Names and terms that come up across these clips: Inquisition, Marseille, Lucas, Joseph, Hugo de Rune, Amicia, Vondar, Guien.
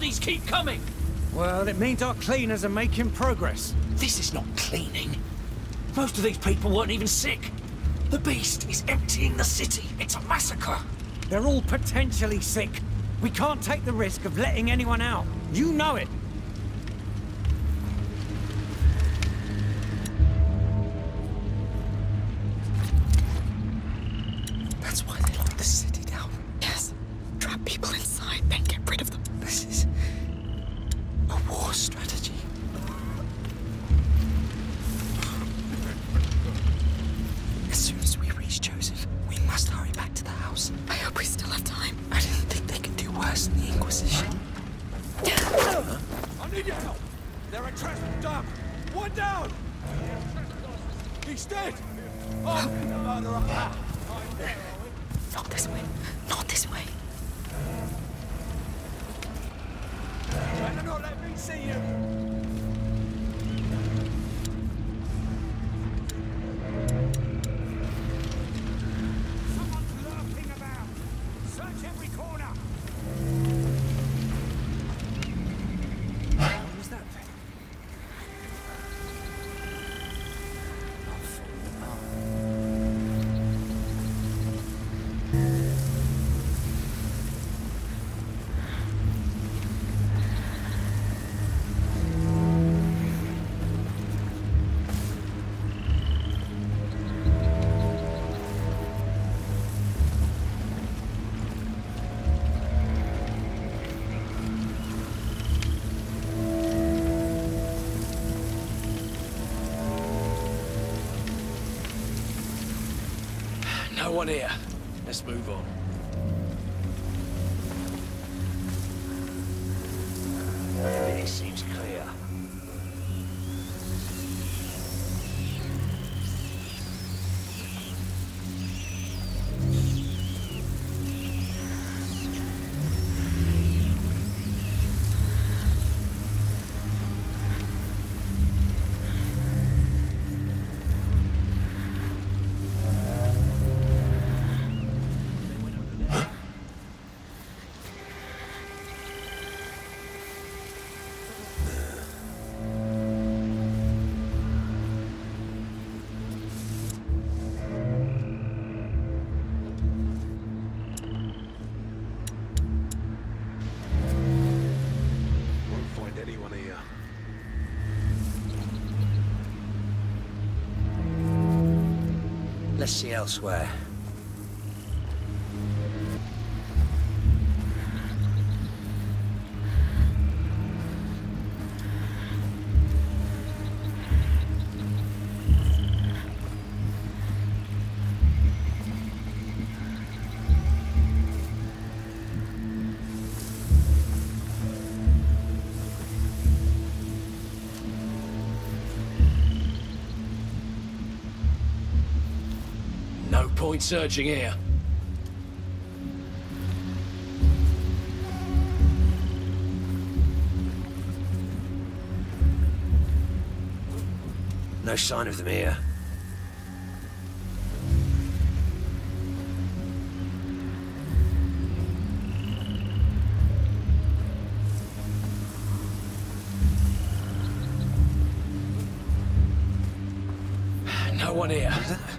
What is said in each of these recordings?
bodies keep coming! Well, it means our cleaners are making progress. This is not cleaning. Most of these people weren't even sick. The beast is emptying the city. It's a massacre. They're all potentially sick. We can't take the risk of letting anyone out. You know it. That's why they locked the city down. Yes. Trap people inside, then get rid of them. This is a war strategy. As soon as we reach Joseph, we must hurry back to the house. I hope we still have time. I didn't think they could do worse than the Inquisition. Huh? I need your help! They're a trap dump! One down! He's dead! Oh, the murderer! Not this way. Not this way. Better not let me see you! Someone's lurking about! Search every corner! What was that thing? No one here. Let's move on. It seems clear. Let's see elsewhere. Point searching here. No sign of them here. No one here.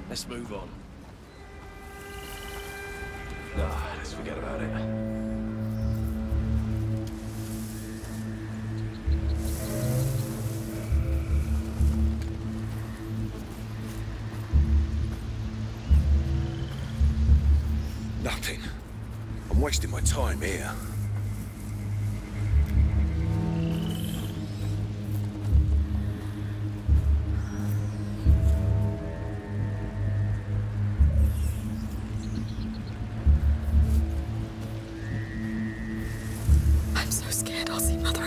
Let's move on. Let's forget about it. Nothing. I'm wasting my time here.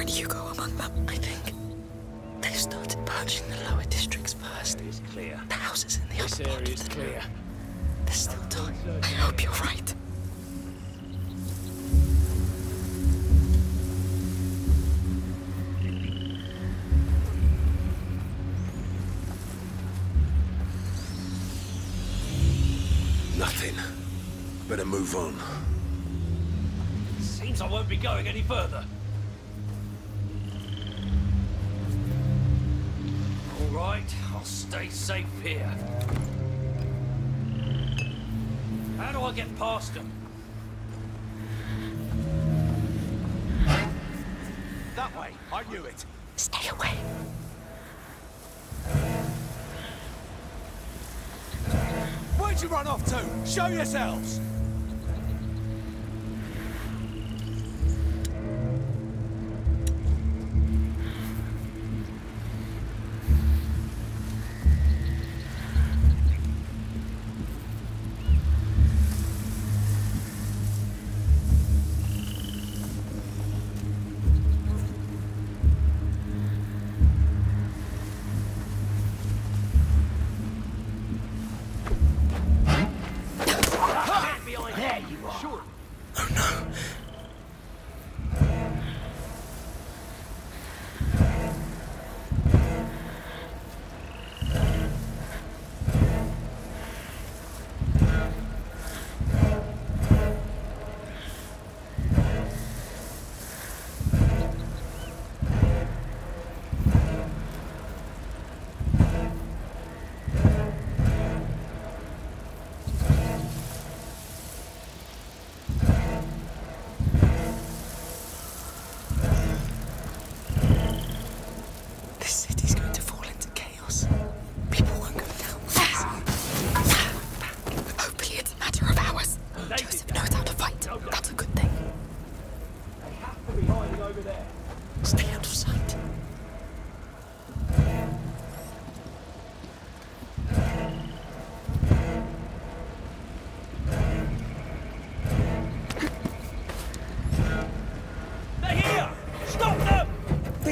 Hugo among them. I think they've started purging the lower districts first. It is clear. The houses in the upper part of the clear. There's still time. I hope you're right. Nothing. Better move on. Seems I won't be going any further. right, I'll stay safe here. How do I get past them? That way, I knew it. Stay away. Where'd you run off to? Show yourselves!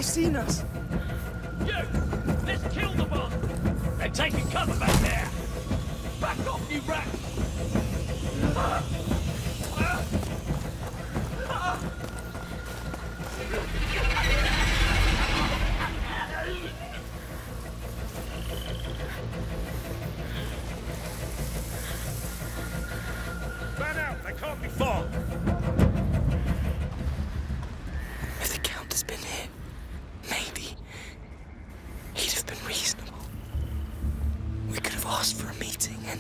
Seen us. You! Let's kill the boss! They're taking cover back there! Back off, you rat! Run out! They can't be far! If the Count has been here, for a meeting and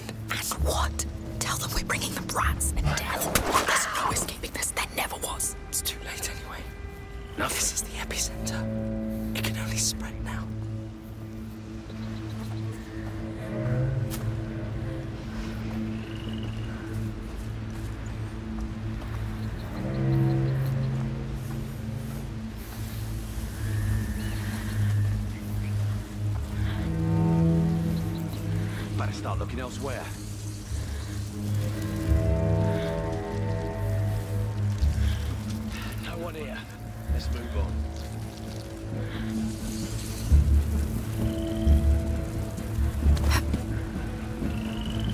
what? Tell them we're bringing them rats and death. There's no escaping this. There never was. It's too late anyway. Nothing. This is the epicenter. It can only spread now. Start looking elsewhere. No one here. Let's move on.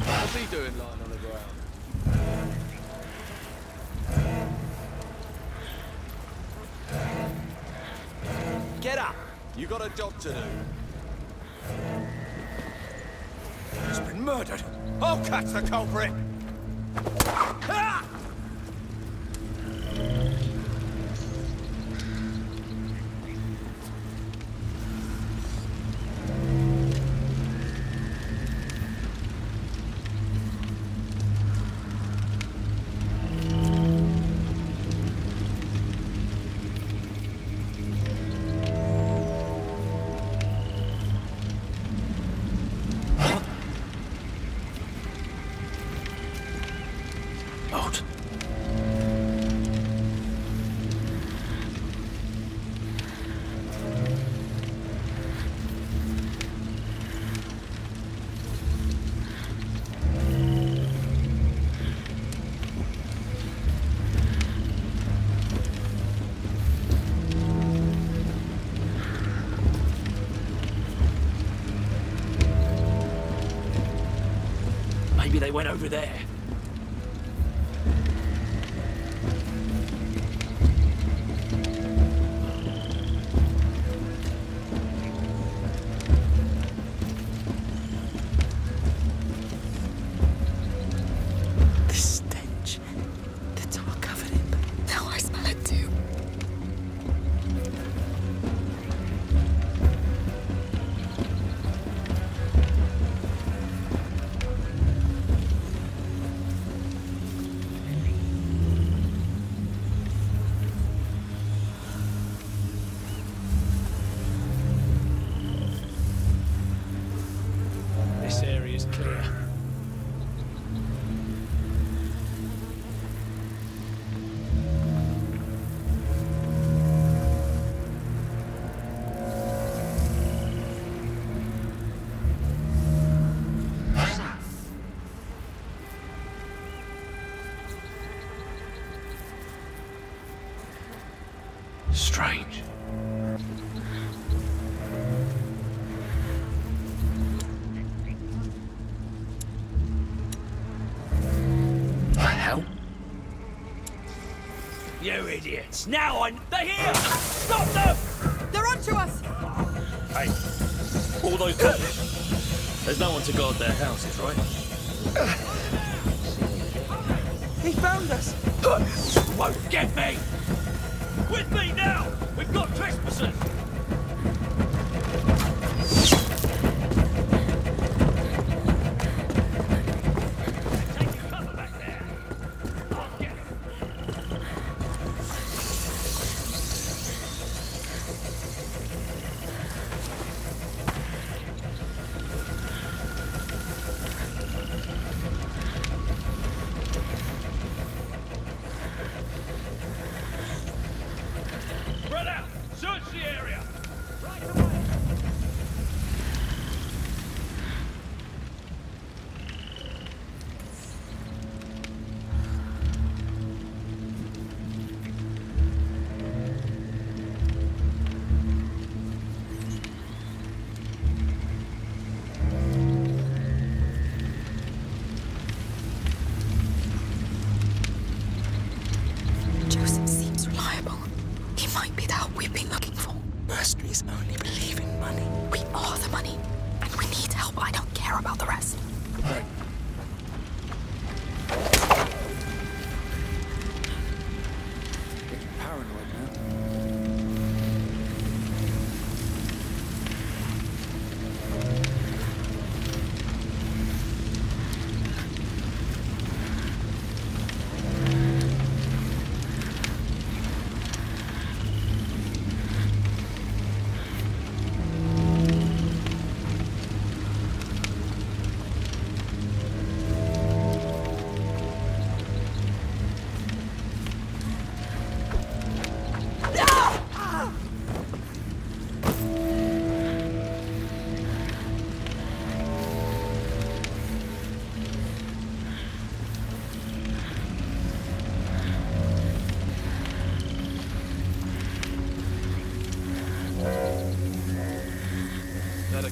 What's he doing lying on the ground? Get up! You got a job to do. Murdered! I'll catch the culprit! Ah! Maybe they went over there. Strange. The hell? You idiots! Now I... They're here! Stop them! They're onto us! Hey, all those Kurdish. There's no one to guard their houses, right? He found us! Won't get me! With me now! We've got trespassers!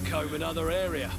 Comb another area.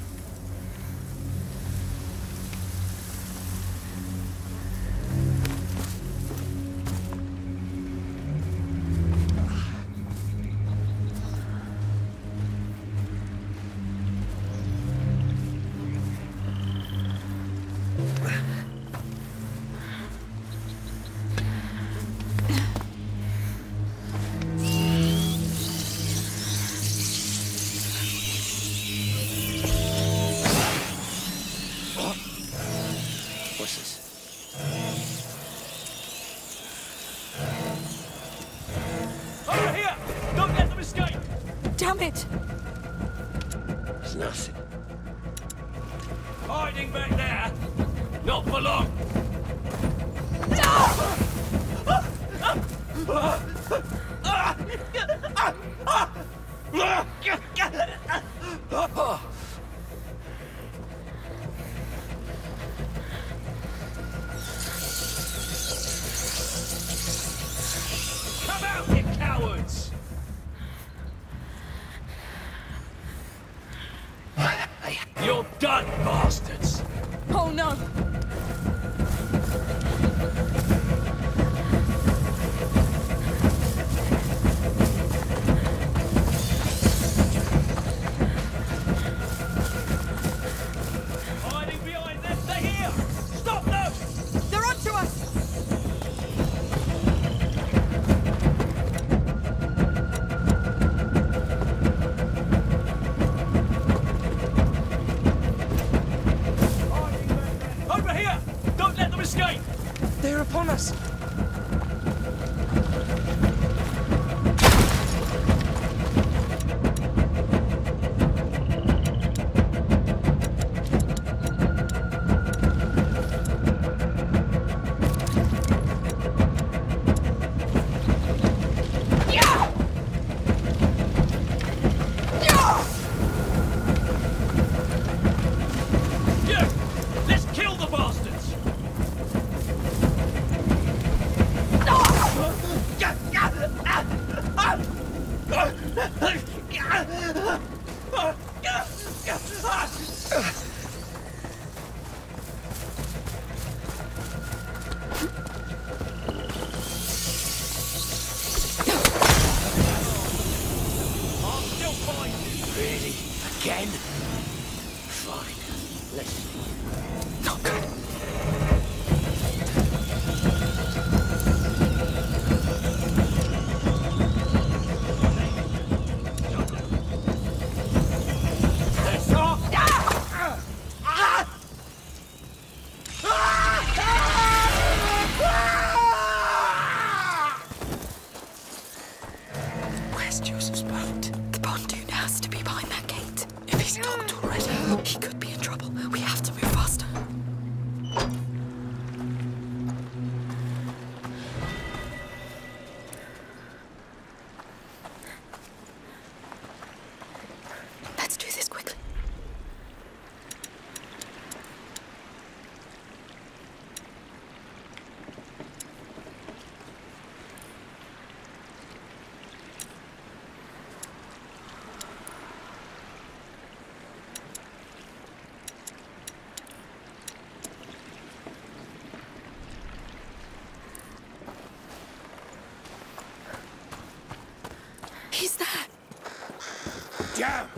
Damn!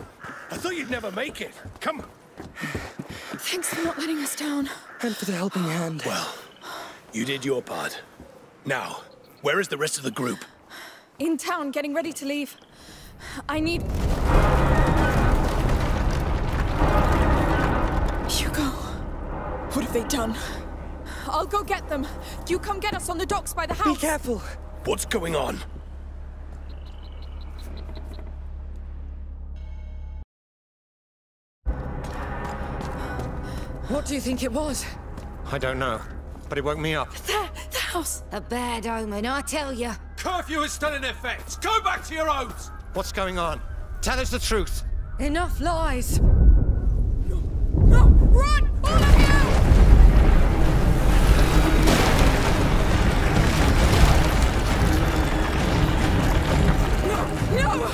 I thought you'd never make it. Come on. Thanks for not letting us down. And for the helping hand. Well, you did your part. Now, where is the rest of the group? In town, getting ready to leave. I need... Hugo. What have they done? I'll go get them. You come get us on the docks by the house. Be careful. What's going on? What do you think it was? I don't know, but it woke me up. The house! A bad omen, I tell you. Curfew is still in effect! Go back to your homes! What's going on? Tell us the truth! Enough lies! No! Run! All of you! No! No!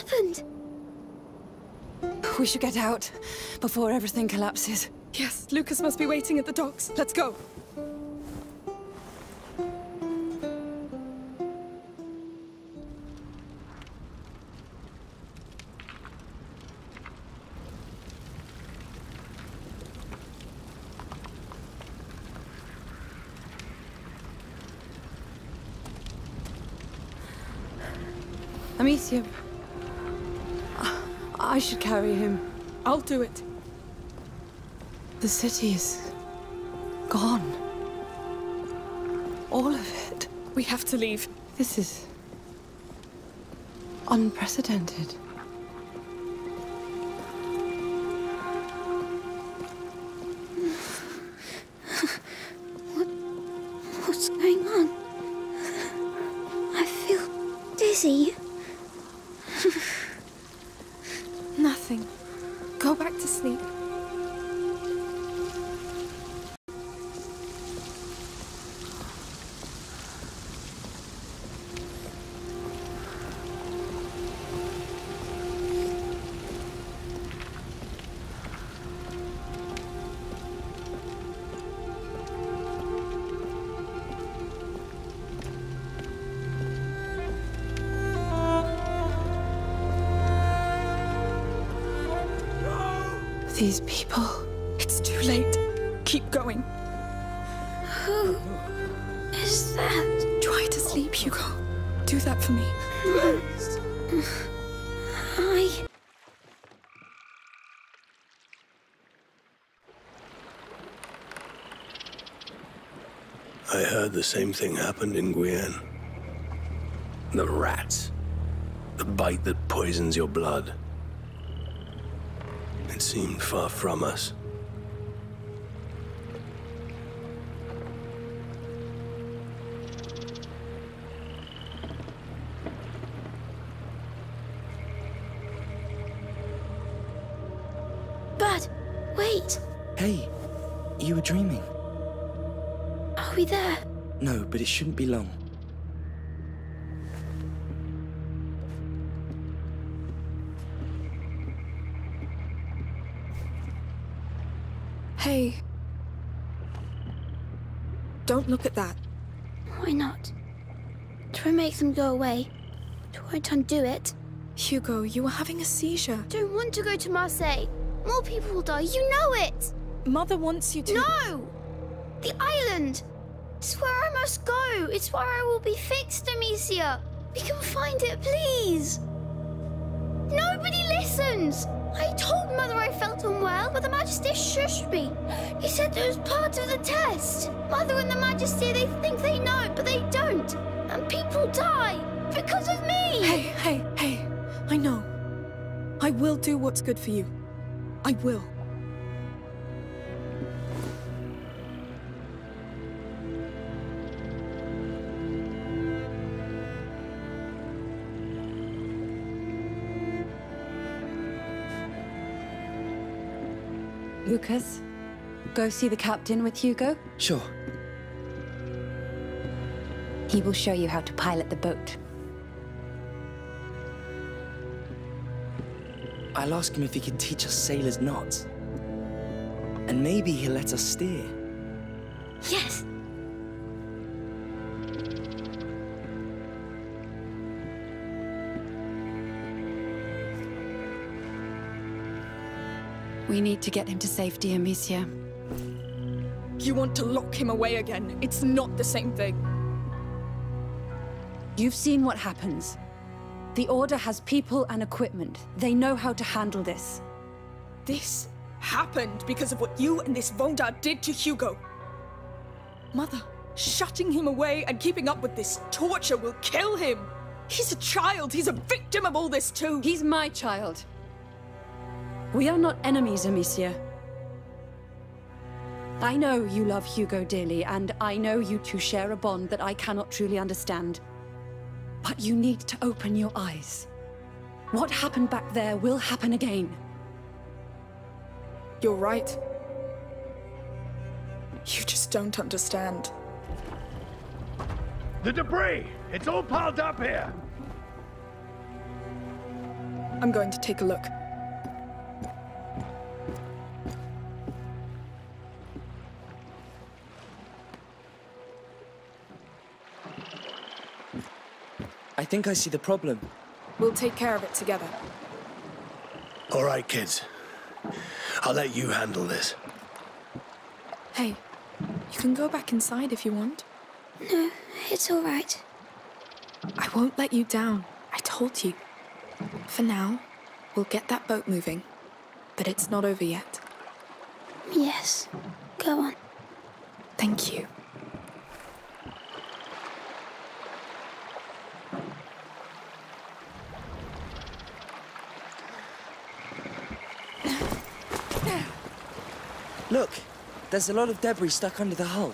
happened? We should get out before everything collapses. Yes, Lucas must be waiting at the docks. Let's go. Amicia, I should carry him. I'll do it. The city is gone. All of it. We have to leave. This is unprecedented. What's going on? I feel dizzy. Nothing. Go back to sleep. These people. It's too late. Keep going. Who is that? Try to sleep, Hugo. Do that for me. Hi. I heard the same thing happened in Guien. The rats. The bite that poisons your blood. It seemed far from us. But wait! Hey, you were dreaming. Are we there? No, but it shouldn't be long. Hey, don't look at that. Why not? Do I make them go away? Do I undo it? Hugo, you are having a seizure. Don't want to go to Marseille. More people will die, you know it! Mother wants you to— No! The island! It's where I must go. It's where I will be fixed, Amicia. We can find it, please. Nobody listens! I told Mother I felt unwell, but the Majesty shushed me. He said it was part of the test. Mother and the Majesty, they think they know, but they don't. And people die because of me! Hey. I know. I will do what's good for you. I will. Lucas, go see the captain with Hugo? Sure. He will show you how to pilot the boat. I'll ask him if he can teach us sailors knots. And maybe he'll let us steer. Yes! We need to get him to safety, Amicia. You want to lock him away again. It's not the same thing. You've seen what happens. The Order has people and equipment. They know how to handle this. This happened because of what you and this Vondar did to Hugo. Mother, shutting him away and keeping up with this torture will kill him. He's a child. He's a victim of all this too. He's my child. We are not enemies, Amicia. I know you love Hugo dearly, and I know you two share a bond that I cannot truly understand. But you need to open your eyes. What happened back there will happen again. You're right. You just don't understand. The debris! It's all piled up here! I'm going to take a look. I think I see the problem. We'll take care of it together. All right, kids. I'll let you handle this. Hey, you can go back inside if you want. No, it's all right. I won't let you down. I told you. For now, we'll get that boat moving. But it's not over yet. Yes. Go on. Thank you. Look, there's a lot of debris stuck under the hull.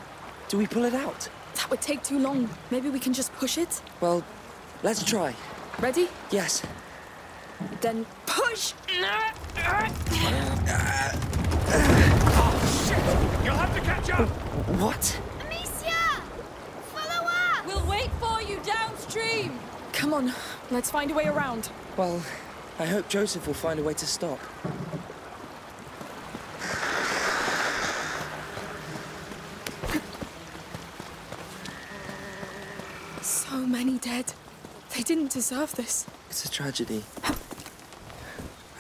Do we pull it out? That would take too long. Maybe we can just push it? Well, let's try. Ready? Yes. Then push! Oh, shit! You'll have to catch up! What? Amicia! Follow us! We'll wait for you downstream! Come on, let's find a way around. Well, I hope Joseph will find a way to stop. Many dead. They didn't deserve this. It's a tragedy.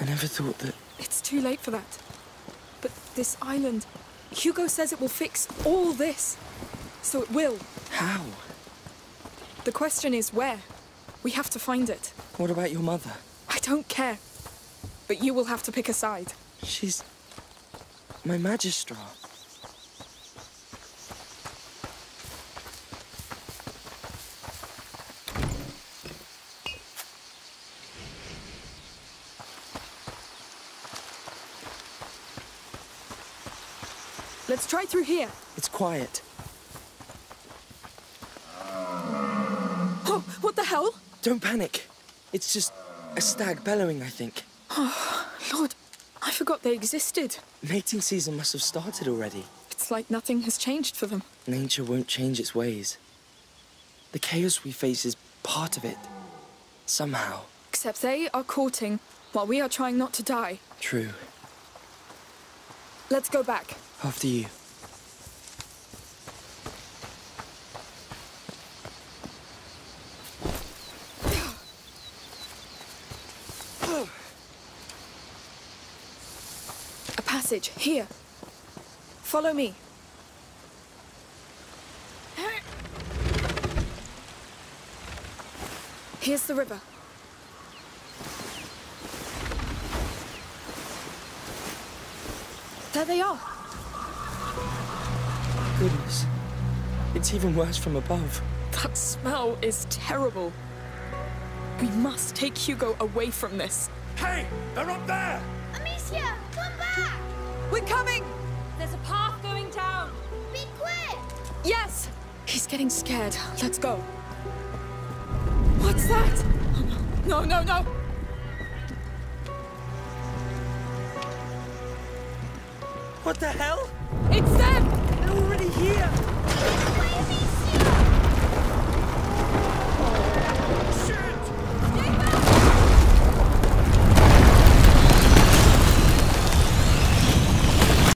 I never thought that... It's too late for that. But this island... Hugo says it will fix all this. So it will. How? The question is where. We have to find it. What about your mother? I don't care. But you will have to pick a side. She's... my magistrar. Let's try through here. It's quiet. Oh, what the hell? Don't panic. It's just a stag bellowing, I think. Oh, Lord, I forgot they existed. Mating season must have started already. It's like nothing has changed for them. Nature won't change its ways. The chaos we face is part of it. Somehow. Except they are courting while we are trying not to die. True. Let's go back. After you. A passage, here. Follow me. Here's the river. There they are. Goodness. It's even worse from above. That smell is terrible. We must take Hugo away from this. Hey! They're up there! Amicia! Come back! We're coming! There's a path going down. Be quick! Yes! He's getting scared. Let's go. What's that? Oh, no, no, no! No. What the hell? It's them! They're already here!